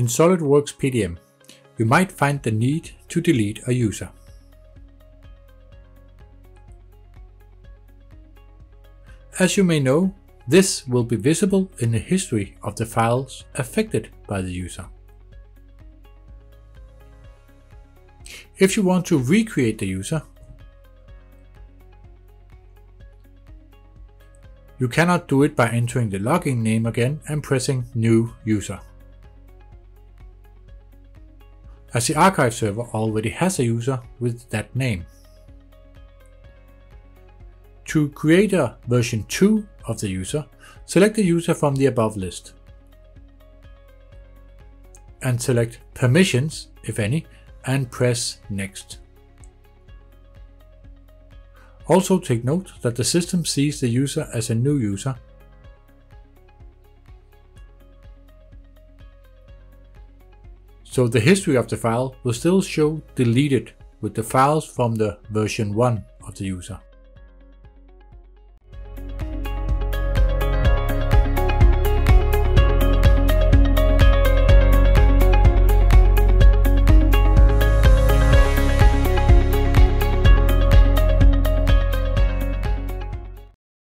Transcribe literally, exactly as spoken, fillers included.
In SOLIDWORKS P D M, you might find the need to delete a user. As you may know, this will be visible in the history of the files affected by the user. If you want to recreate the user, you cannot do it by entering the login name again and pressing New User. As the archive server already has a user with that name. To create a version two of the user, select the user from the above list. And select Permissions, if any, and press Next. Also take note that the system sees the user as a new user. So the history of the file will still show deleted with the files from the version one of the user.